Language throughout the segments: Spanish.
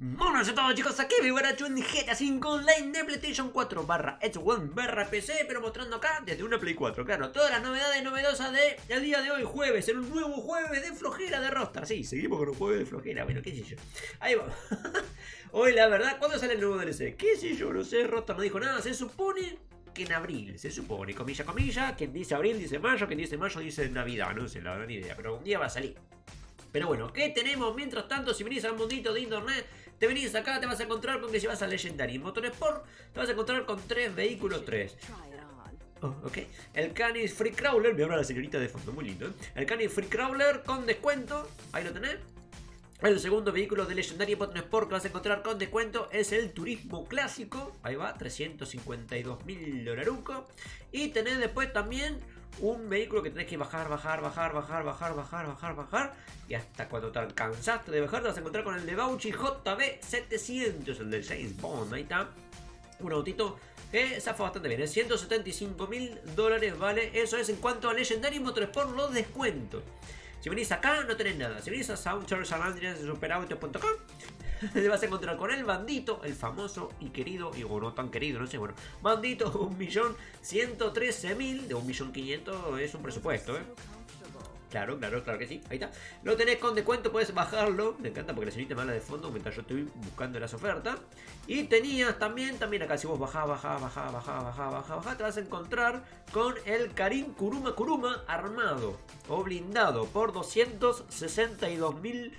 Buenas a todos, chicos, aquí Vivaracho en GTA 5 Online de PlayStation 4 barra Xbox barra PC, pero mostrando acá desde una Play 4, claro, todas las novedades novedosas del día de hoy, jueves, en un nuevo jueves de flojera de Rockstar. Sí, seguimos con un jueves de flojera, bueno, qué sé yo. Ahí vamos. Hoy, la verdad, ¿cuándo sale el nuevo DLC? Qué sé yo, no sé, Rockstar no dijo nada, se supone que en abril, se supone, comilla, comilla, quien dice abril dice mayo, quien dice mayo dice Navidad, no sé, la verdad, ni idea, pero un día va a salir. Pero bueno, ¿qué tenemos? Mientras tanto, si venís al mundito de internet, te venís acá, te vas a encontrar con que si vas a Legendary Motorsport, te vas a encontrar con tres vehículos, tres. Oh, ok. El Canis Free Crawler, me habla la señorita de fondo, muy lindo, ¿eh? El Canis Free Crawler con descuento, ahí lo tenés. El segundo vehículo de Legendary Motorsport que vas a encontrar con descuento es el Turismo Clásico. Ahí va, 352.000 dolarucos. Y tenés después también un vehículo que tenés que bajar. Y hasta cuando te alcanzaste de bajar te vas a encontrar con el de Bauchi JB700, el de James Bond. Ahí está. Un autito que zafa bastante bien, ¿eh? 175.000 dólares, vale. Eso es en cuanto a Legendary Motorsport, los descuentos. Si venís acá no tenés nada. Si venís a SoundCharts, San Andreas, SuperAutos.com, te vas a encontrar con el Bandito, el famoso y querido, y o no tan querido, no sé, bueno, Bandito, 1.113.000, de 1.500.000 es un presupuesto, ¿eh? Claro, claro, claro que sí, ahí está. Lo tenés con descuento, puedes bajarlo. Me encanta porque la señorita me habla de fondo mientras yo estoy buscando las ofertas. Y tenías también acá, si vos bajás, te vas a encontrar con el Karim Kuruma armado o blindado por 262.000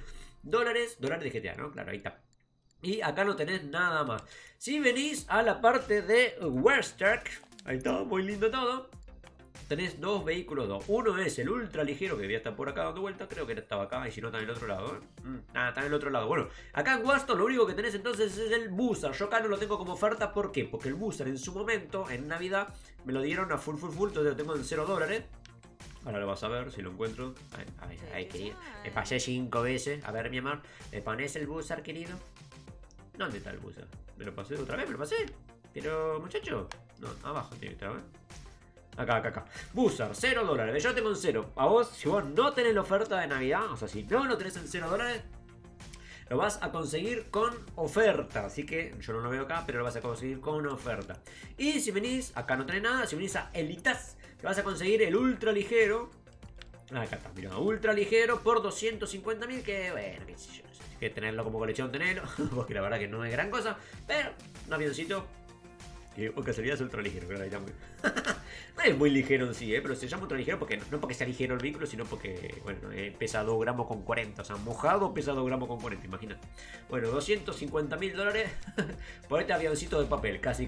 dólares. Dólares de GTA, ¿no? Claro, ahí está. Y acá no tenés nada más. Si venís a la parte de Westark, ahí está, muy lindo todo. Tenés dos vehículos, dos. Uno es el ultra ligero que ya está por acá dando vuelta. Creo que estaba acá y si no está en el otro lado, ¿eh? Ah, está en el otro lado. Bueno, acá en Waston lo único que tenés entonces es el Buzzer. Yo acá no lo tengo como oferta. ¿Por qué? Porque el Buzzer en su momento, en Navidad, me lo dieron a full. Entonces lo tengo en 0 dólares. Ahora lo vas a ver si lo encuentro. Ay, querido. Me pasé 5 veces. A ver, mi amor. ¿Me pones el Buzzer, querido? ¿Dónde está el Buzzer? Me lo pasé otra vez, me lo pasé. Pero, muchacho. No, abajo tiene que estar, ¿eh? Acá. Buzzer, 0 dólares. Yo tengo en 0. A vos, si vos no tenés la oferta de Navidad, o sea, si no lo tenés en 0 dólares, lo vas a conseguir con oferta. Así que yo no lo veo acá, pero lo vas a conseguir con una oferta. Y si venís, acá no tenés nada. Si venís a Elitas, te vas a conseguir el ultra ligero. Acá está, mirá, ultra ligero por 250.000. Que bueno, qué sé yo. Si querés tenerlo como colección, tenelo. Porque la verdad que no es gran cosa. Pero un avioncito. Que o casualidad es ultra ligero, claro, ahí está muy. No es muy ligero en sí, pero se llama ultra ligero porque no porque sea ligero el vehículo, sino porque, bueno, pesa 2 gramos con 40. O sea, mojado pesa 2 gramos con 40, imagínate. Bueno, 250.000 dólares por este avioncito de papel, casi.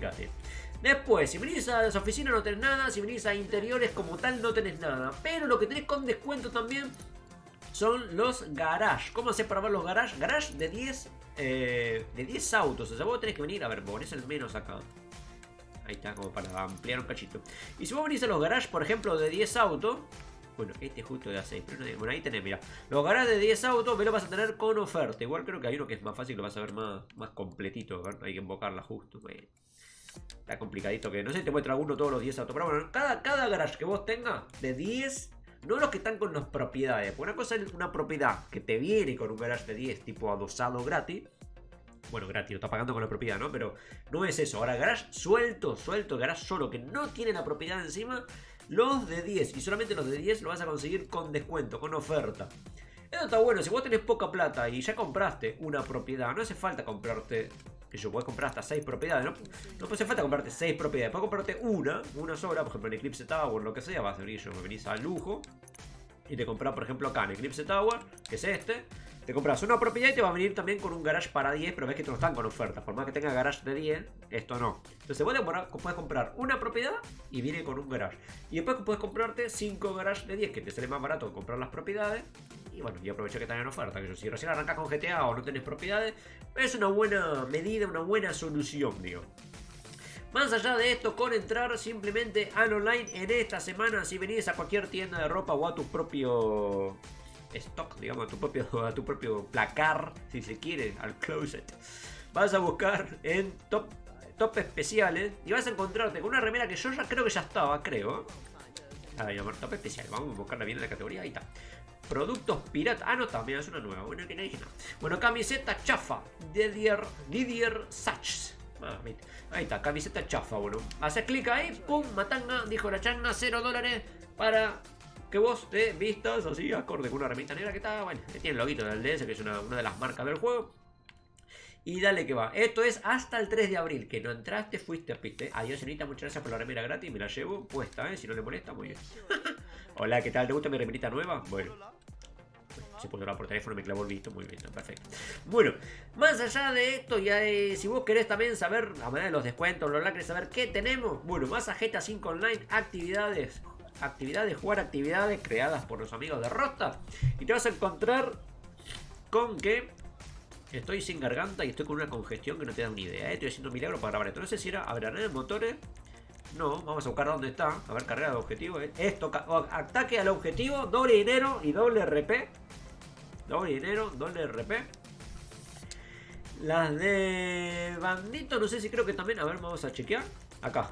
Después, si venís a las oficinas no tenés nada, si venís a interiores como tal no tenés nada. Pero lo que tenés con descuento también son los garage. ¿Cómo hacer para ver los garage? Garage de 10 autos. O sea, vos tenés que venir, a ver, ponés el menos acá. Ahí está, como para ampliar un cachito. Y si vos venís a los garages, por ejemplo, de 10 autos. Bueno, este es justo de A6, pero no, bueno, ahí tenés, mirá. Los garages de 10 autos me lo vas a tener con oferta. Igual creo que hay uno que es más fácil, lo vas a ver más completito, ¿verdad? Hay que invocarla justo, bueno. Está complicadito que no sé, te muestra uno todos los 10 autos. Pero bueno, cada garage que vos tengas de 10, no los que están con las propiedades. Una cosa es una propiedad que te viene con un garage de 10 tipo adosado gratis. Bueno, gratis, lo está pagando con la propiedad, ¿no? Pero no es eso. Ahora, garage suelto, garage solo, que no tiene la propiedad encima. Los de 10, y solamente los de 10 lo vas a conseguir con descuento, con oferta. Eso está bueno, si vos tenés poca plata y ya compraste una propiedad, no hace falta comprarte, que yo puedes comprar hasta 6 propiedades, ¿no? No hace falta comprarte 6 propiedades, puedes comprarte una sola, por ejemplo en Eclipse Tower, lo que sea, vas a abrir, yo me venís a lujo. Y te compras, por ejemplo, acá en Eclipse Tower, que es este. Te compras una propiedad y te va a venir también con un garage para 10, pero ves que te lo están con ofertas. Por más que tenga garage de 10, esto no. Entonces vos puedes comprar una propiedad y viene con un garage. Y después puedes comprarte 5 garages de 10, que te sale más barato comprar las propiedades. Y bueno, y aprovecha que están en oferta. Que si recién arrancas con GTA o no tenés propiedades, es una buena medida, una buena solución, digo. Más allá de esto, con entrar simplemente al online en esta semana, si venís a cualquier tienda de ropa o a tu propio stock, digamos, a tu propio placar, si se quiere, al closet, vas a buscar en top especiales y vas a encontrarte con una remera que yo ya creo que ya estaba, creo. A ver, top especial, vamos a buscarla bien en la categoría, ahí está. Productos pirata. Ah, no, también es una nueva. Bueno, que nadie no. Bueno, camiseta chafa. Didier Sachs. Ahí está, camiseta chafa, bueno. Haces clic ahí, pum, matanga, dijo la changa, $0 para que vos te vistas así, acorde con una remita negra que está, bueno, que tiene el loguito de Aldensa, que es una de las marcas del juego. Y dale que va. Esto es hasta el 3 de abril. Que no entraste, fuiste a piste. Adiós, señorita. Muchas gracias por la remera gratis. Me la llevo puesta, si no le molesta, muy bien. Hola, ¿qué tal? ¿Te gusta mi remerita nueva? Bueno. Se puede hablar por teléfono, me clavó el visto, muy bien, perfecto. Bueno, más allá de esto, ya si vos querés también saber, a manera de los descuentos, los lacres, saber qué tenemos. Bueno, más a GTA 5 online, actividades, jugar actividades creadas por los amigos de Rockstar. Y te vas a encontrar con que estoy sin garganta y estoy con una congestión que no te da una idea, Estoy haciendo un milagro para grabar. Entonces, si era abranada de motores. No, vamos a buscar dónde está. A ver, carrera de objetivo. Esto, ataque al objetivo, doble dinero y doble RP. Doble dinero, doble RP. Las de Bandito, no sé si creo que también. A ver, vamos a chequear. Acá.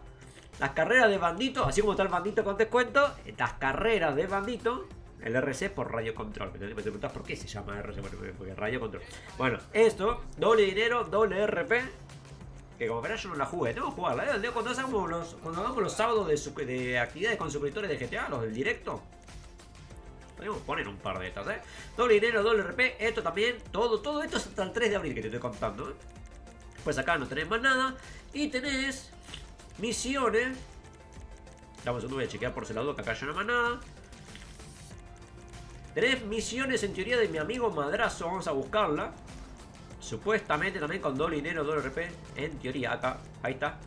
Las carreras de Bandito, así como está el Bandito con descuento. Las carreras de Bandito. El RC por radio control. Me te preguntas por qué se llama RC. Porque radio control. Bueno, esto, doble dinero, doble RP. Que como verás yo no la jugué, tengo que jugarla, cuando hagamos los sábados de actividades con suscriptores de GTA, los del directo. Podemos poner un par de estas, Doble dinero, doble RP, esto también, todo esto es hasta el 3 de abril que te estoy contando, Pues acá no tenés más nada, y tenés misiones. Dame un segundo, voy a chequear por celular que acá ya no hay más nada. Tenés misiones en teoría de mi amigo Madrazo, vamos a buscarla. Supuestamente también con doble dinero, doble RP. En teoría, acá, ahí está.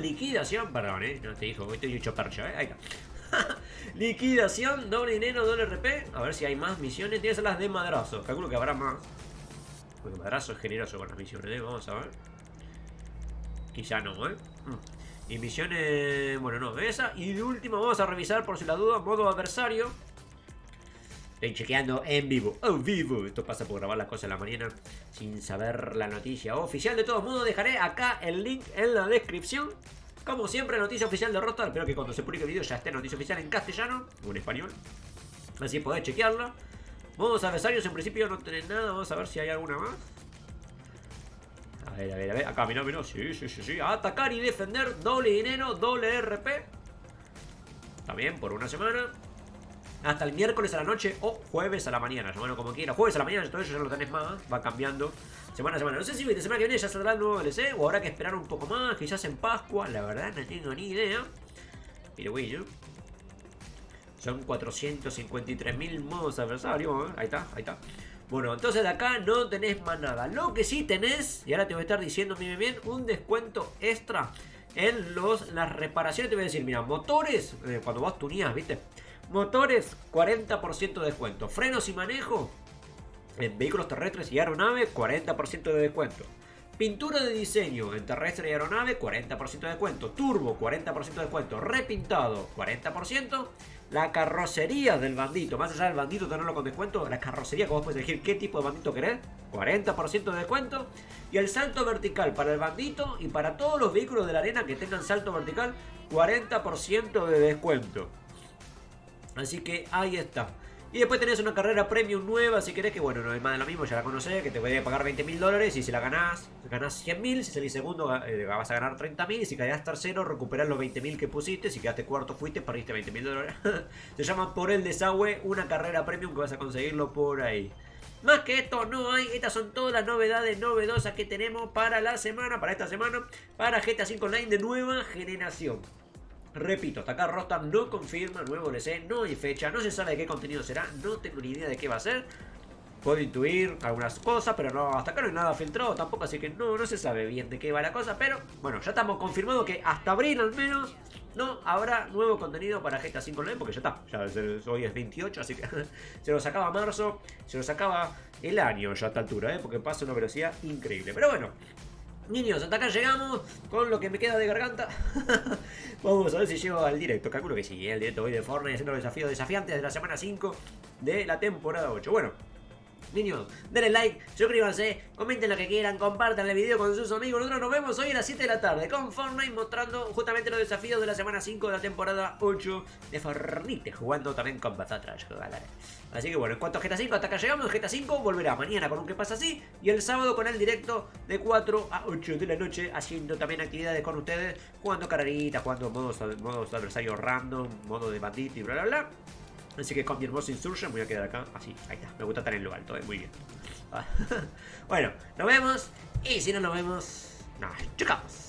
Liquidación, perdón, no te dijo, hoy estoy hecho percha, ahí está. Liquidación, doble dinero, doble RP. A ver si hay más misiones. Tienes las de Madrazo, calculo que habrá más. Porque Madrazo es generoso con las misiones, vamos a ver. Quizá no, Y misiones, bueno, no, esa. Y de última vamos a revisar por si la duda, modo adversario. Estoy chequeando en vivo, esto pasa por grabar las cosas en la mañana sin saber la noticia oficial. De todos modos dejaré acá el link en la descripción. Como siempre, noticia oficial de Rockstar, espero que cuando se publique el video ya esté noticia oficial en castellano o en español. Así podés chequearla. Modos adversarios en principio no tenés nada, vamos a ver si hay alguna más. A ver, acá mirá, sí. Atacar y defender, doble dinero, doble RP. También por una semana. Hasta el miércoles a la noche o jueves a la mañana. Bueno, como quiera. Jueves a la mañana, todo eso ya no lo tenés más. Va cambiando semana a semana. No sé si la semana que viene ya saldrá el nuevo DLC o habrá que esperar un poco más. Quizás en Pascua. La verdad no tengo ni idea. Pero güey, yo. Son 453.000 modos adversarios. Ahí está. Bueno, entonces de acá no tenés más nada. Lo que sí tenés, y ahora te voy a estar diciendo bien, un descuento extra en las reparaciones. Te voy a decir, mira, motores, cuando vos tunías, ¿viste? Motores, 40% de descuento. Frenos y manejo en vehículos terrestres y aeronaves, 40% de descuento. Pintura de diseño en terrestre y aeronave, 40% de descuento. Turbo, 40% de descuento. Repintado, 40%. La carrocería del Bandito, más allá del Bandito tenerlo con descuento, la carrocería que vos podés elegir qué tipo de Bandito querés, 40% de descuento. Y el salto vertical para el Bandito y para todos los vehículos de la arena que tengan salto vertical, 40% de descuento. Así que ahí está. Y después tenés una carrera premium nueva, si querés, que bueno, no es más de lo mismo, ya la conocés, que te voy a pagar $20.000 y si la ganás 100.000, si salís segundo vas a ganar 30.000 y si quedás tercero recuperás los 20.000 que pusiste, si quedaste cuarto fuiste, perdiste $20.000. Se llama Por el Desagüe, una carrera premium que vas a conseguirlo por ahí. Más que esto no hay, estas son todas las novedades novedosas que tenemos para la semana, para esta semana, para GTA 5 Online de nueva generación. Repito, hasta acá Rockstar no confirma nuevo DLC, no hay fecha, no se sabe de qué contenido será, no tengo ni idea de qué va a ser. Puedo intuir algunas cosas, pero no, hasta acá no hay nada filtrado tampoco, así que no se sabe bien de qué va la cosa. Pero bueno, ya estamos confirmados que hasta abril al menos no habrá nuevo contenido para GTA 5 Online, porque ya está, hoy es 28, así que se lo sacaba marzo, se lo sacaba el año ya a esta altura, porque pasa una velocidad increíble. Pero bueno, niños, hasta acá llegamos con lo que me queda de garganta. Vamos a ver si llego al directo. Calculo que sí, el directo hoy de Fortnite haciendo los desafíos desafiantes de la semana 5 de la temporada 8. Bueno, niños, denle like, suscríbanse, comenten lo que quieran, compartan el video con sus amigos. Nosotros nos vemos hoy a las 7 de la tarde con Fortnite, mostrando justamente los desafíos de la semana 5 de la temporada 8 de Fortnite, jugando también con vosotros, jugadores. Así que bueno, en cuanto a GTA 5, hasta acá llegamos. GTA 5 volverá mañana con un que pasa así, y el sábado con el directo de 4 a 8 de la noche, haciendo también actividades con ustedes, jugando carreritas, jugando modos adversarios random, modo de bandito y bla bla bla. Así que con mi hermoso Insurgent voy a quedar acá, así, ahí está, me gusta estar en lo alto, muy bien. Bueno, nos vemos, y si no nos vemos, nos chocamos.